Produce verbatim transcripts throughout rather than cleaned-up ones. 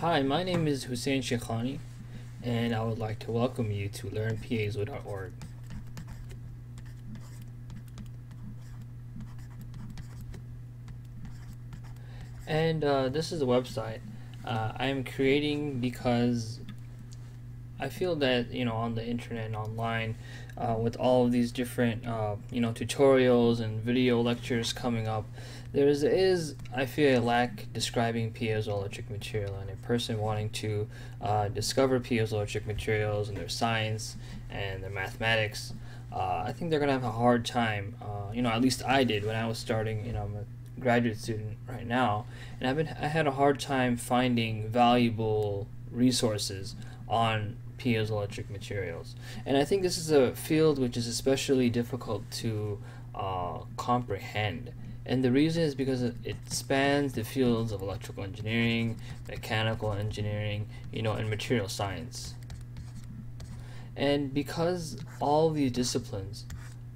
Hi, my name is Hussein Sheikhani, and I would like to welcome you to Learn Piezo dot org. And uh, this is a website uh, I'm creating because I feel that, you know, on the internet and online, uh, with all of these different, uh, you know, tutorials and video lectures coming up, There is, is, I feel, a lack describing piezoelectric material, and a person wanting to uh, discover piezoelectric materials and their science and their mathematics. Uh, I think they're going to have a hard time. Uh, you know, at least I did when I was starting. You know, I'm a graduate student right now, and I've been I had a hard time finding valuable resources on piezoelectric materials, and I think this is a field which is especially difficult to uh, comprehend. And the reason is because it spans the fields of electrical engineering, mechanical engineering, you know, and material science. And because all these disciplines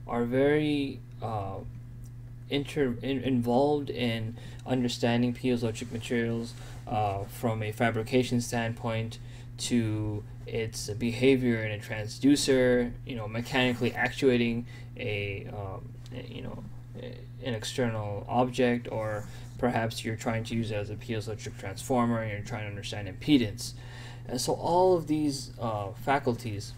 are very uh, inter in involved in understanding piezoelectric materials uh, from a fabrication standpoint to its behavior in a transducer, you know, mechanically actuating a, um, you know, an external object, or perhaps you're trying to use it as a piezoelectric transformer and you're trying to understand impedance. And so all of these uh, faculties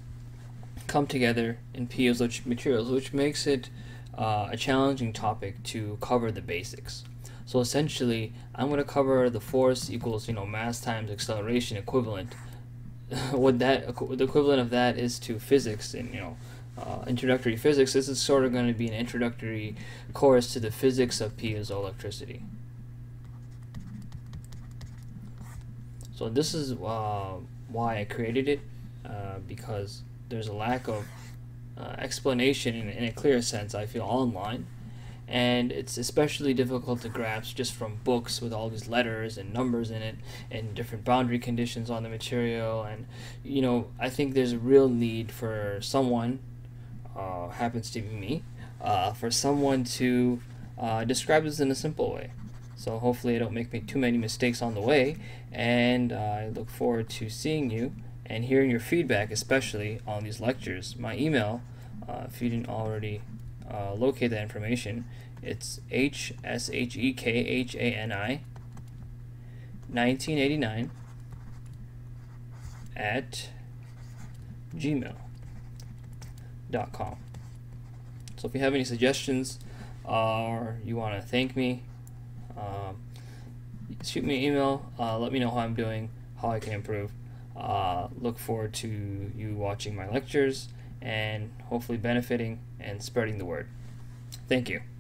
come together in piezoelectric materials, which makes it uh, a challenging topic to cover the basics. So essentially I'm going to cover the force equals, you know, mass times acceleration equivalent. What that the equivalent of that is to physics, and, you know, Uh, introductory physics. This is sort of going to be an introductory course to the physics of piezoelectricity. So this is uh, why I created it, uh, because there's a lack of uh, explanation in, in a clear sense, I feel, online, and it's especially difficult to grasp just from books with all these letters and numbers in it and different boundary conditions on the material. And, you know, I think there's a real need for someone, Uh, happens to be me, uh, for someone to uh, describe this in a simple way. So hopefully I don't make me too many mistakes on the way, and uh, I look forward to seeing you and hearing your feedback, especially on these lectures. My email, uh, if you didn't already uh, locate that information, it's H S H E K H A N I nineteen eighty-nine at Gmail. Dot com. So if you have any suggestions uh, or you want to thank me, um, shoot me an email, uh, let me know how I'm doing, how I can improve. Uh, look forward to you watching my lectures and hopefully benefiting and spreading the word. Thank you.